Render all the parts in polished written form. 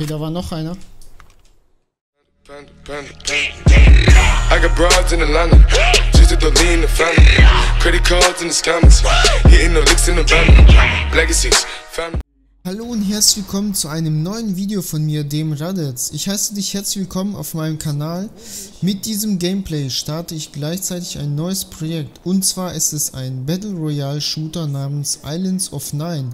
Ne, da war noch einer. I got broads in Atlanta, just at the lean the family, credit cards in the scammers, hitting the licks in the van, legacies, family. Hallo und herzlich willkommen zu einem neuen Video von mir, dem Raditz. Ich heiße dich herzlich willkommen auf meinem Kanal. Mit diesem Gameplay starte ich gleichzeitig ein neues Projekt. Und zwar ist es ein Battle Royale Shooter namens Islands of Nine.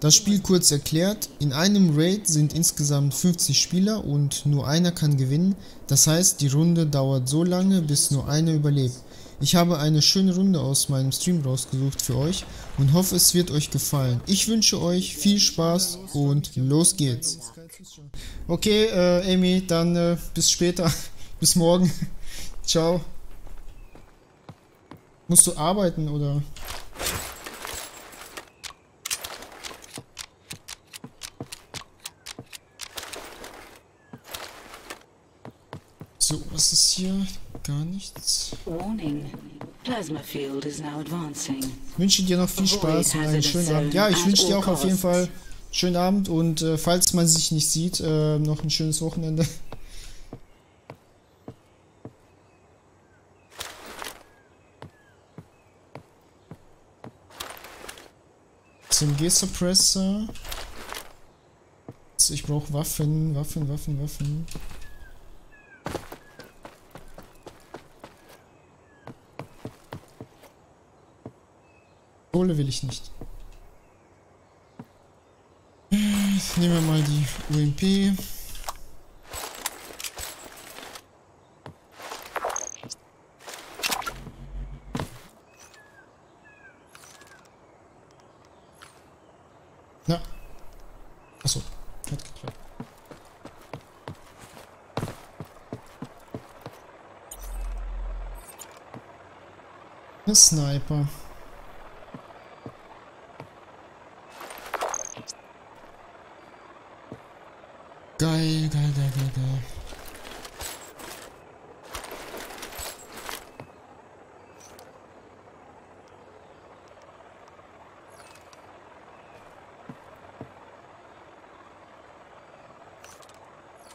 Das Spiel kurz erklärt, in einem Raid sind insgesamt 50 Spieler und nur einer kann gewinnen. Das heißt, die Runde dauert so lange, bis nur einer überlebt. Ich habe eine schöne Runde aus meinem Stream rausgesucht für euch und hoffe, es wird euch gefallen. Ich wünsche euch viel Spaß und los geht's. Okay, Amy, dann bis später, bis morgen. Ciao. Musst du arbeiten oder... So, was ist hier? Gar nichts. Ich wünsche dir noch viel Spaß und einen schönen Abend. Ja, ich wünsche dir auch auf jeden Fall einen schönen Abend und falls man sich nicht sieht, noch ein schönes Wochenende. SMG-Suppressor. Ich brauche Waffen. Kohle will ich nicht. Jetzt nehmen wir mal die UMP. Na. Achso, hat geklappt. Ein Sniper. Geil.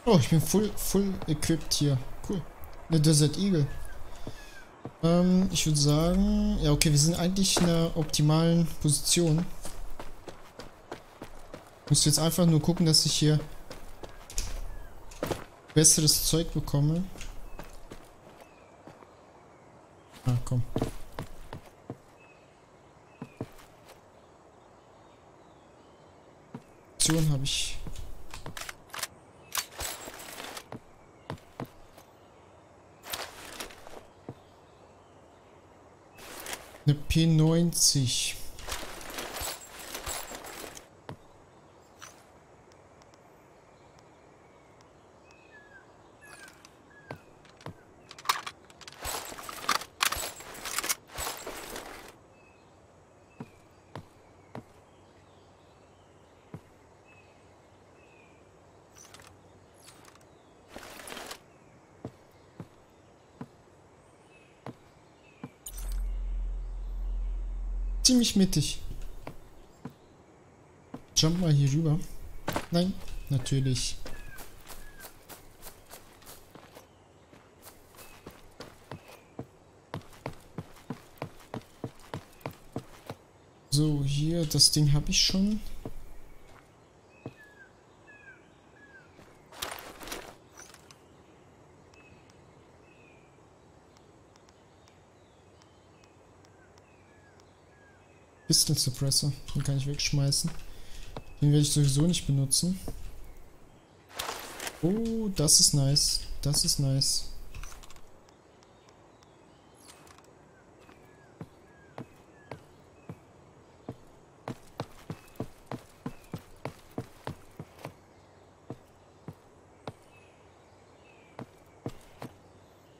Oh, ich bin full equipped hier. Cool. Eine Desert Eagle. Ich würde sagen... Ja, okay, wir sind eigentlich in einer optimalen Position. Ich muss jetzt einfach nur gucken, dass ich hier... besseres Zeug bekomme. Ah, komm. Option habe ich. Eine P90. Ziemlich mittig. Jump mal hier rüber. Nein, natürlich. So, hier, das Ding habe ich schon. Pistol Suppressor, den kann ich wegschmeißen. Den werde ich sowieso nicht benutzen. Oh, das ist nice. Das ist nice.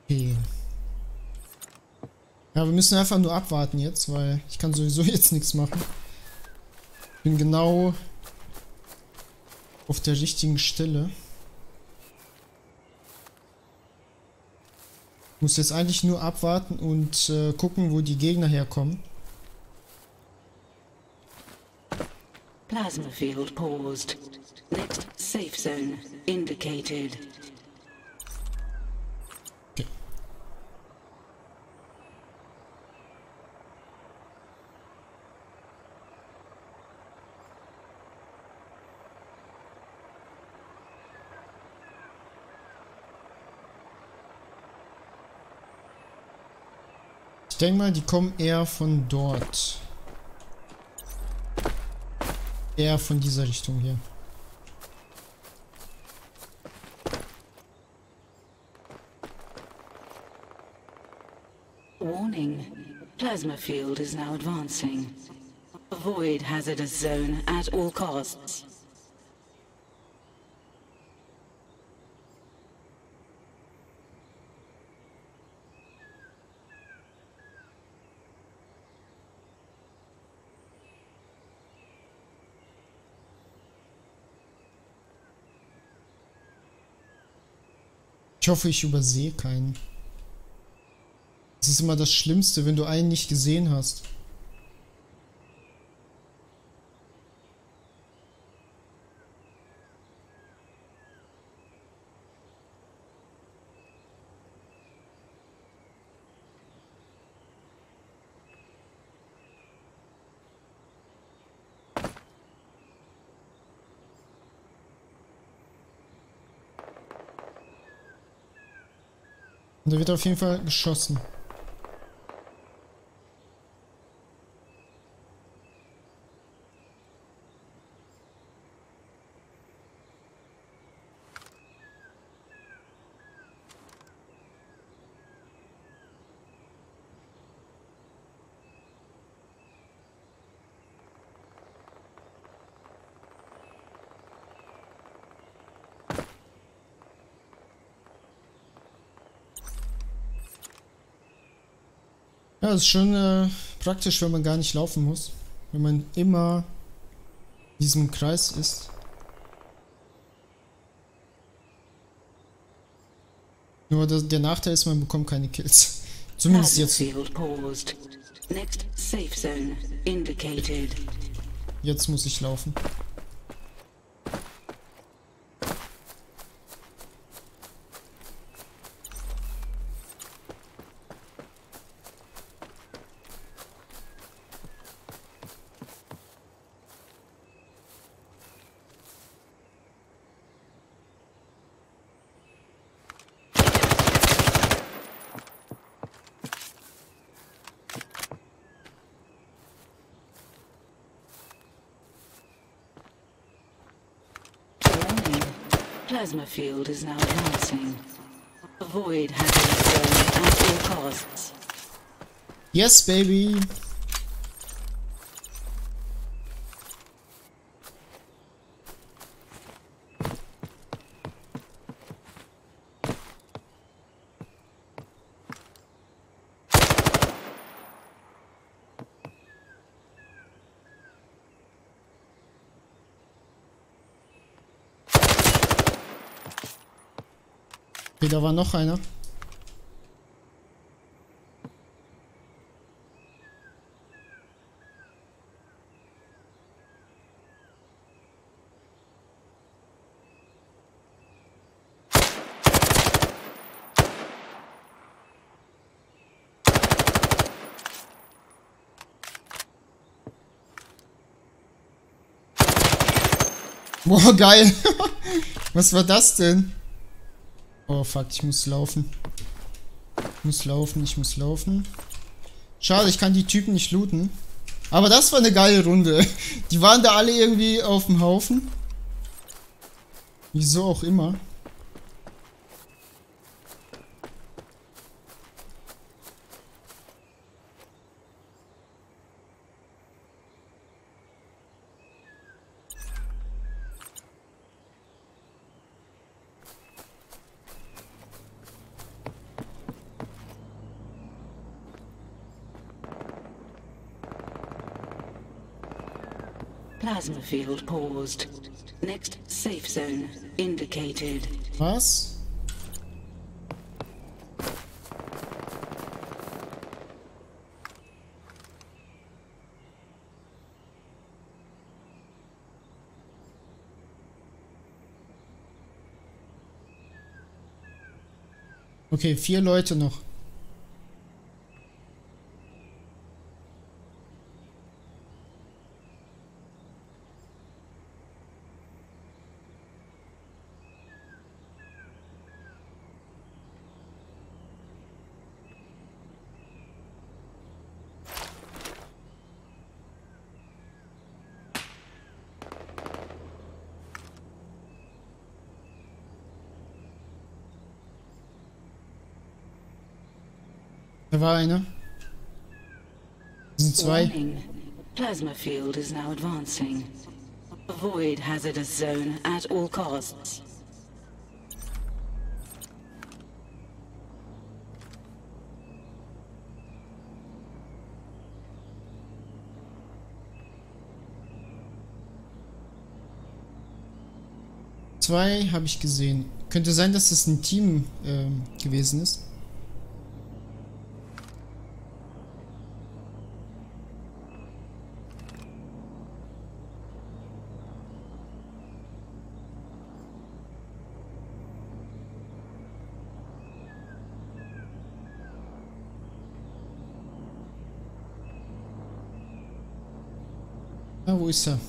Okay. Ja, wir müssen einfach nur abwarten jetzt, weil ich kann sowieso jetzt nichts machen. Ich bin genau auf der richtigen Stelle. Ich muss jetzt eigentlich nur abwarten und gucken, wo die Gegner herkommen. Plasma field paused. Next Safe zone indicated. Ich denke mal, die kommen eher von dort. Eher von dieser Richtung hier. Warning. Plasma field is now advancing. Avoid hazardous zone at all costs. Ich hoffe, ich übersehe keinen. Das ist immer das Schlimmste, wenn du einen nicht gesehen hast. Da wird auf jeden Fall geschossen. Ja, das ist schon praktisch, wenn man gar nicht laufen muss. Wenn man immer in diesem Kreis ist. Nur der Nachteil ist, man bekommt keine Kills. Zumindest jetzt. Jetzt muss ich laufen. Plasma field is now advancing. Avoid having at all costs. Yes, baby. Da war noch einer. Boah, geil. Was war das denn? Oh fuck, ich muss laufen. Ich muss laufen. Schade, ich kann die Typen nicht looten. Aber das war eine geile Runde. Die waren da alle irgendwie auf dem Haufen. Wieso auch immer. Plasma field paused. Next safe zone indicated. Was? Okay, 4 Leute noch. Da war einer. Das sind 2. Plasma field is now advancing. Avoid hazardous zone at all costs. Zwei habe ich gesehen. Könnte sein, dass das ein Team gewesen ist. Wo ist er?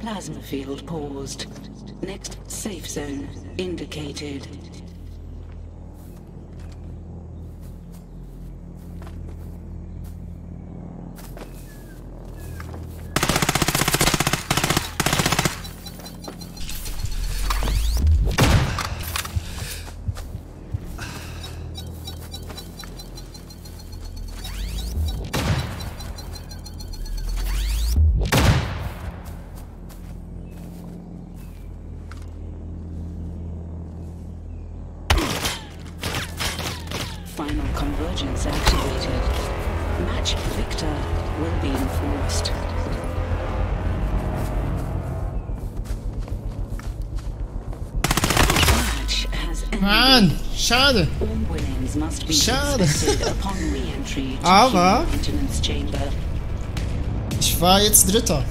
Plasma field paused. Next safe zone indicated. Schade. Schade. Aber ich war jetzt Dritter.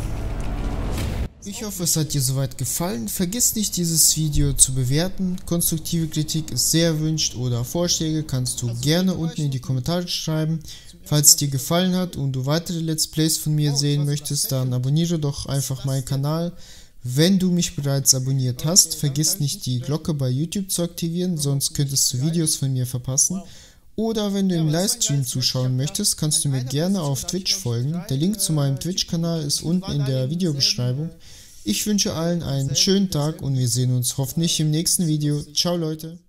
Ich hoffe, es hat dir soweit gefallen. Vergiss nicht, dieses Video zu bewerten. Konstruktive Kritik ist sehr erwünscht oder Vorschläge kannst du gerne unten in die Kommentare schreiben. Falls es dir gefallen hat und du weitere Let's Plays von mir sehen möchtest, dann abonniere doch einfach meinen Kanal. Wenn du mich bereits abonniert hast, vergiss nicht, die Glocke bei YouTube zu aktivieren, sonst könntest du Videos von mir verpassen. Oder wenn du im Livestream zuschauen möchtest, kannst du mir gerne auf Twitch folgen. Der Link zu meinem Twitch-Kanal ist unten in der Videobeschreibung. Ich wünsche allen einen schönen Tag und wir sehen uns hoffentlich im nächsten Video. Ciao Leute!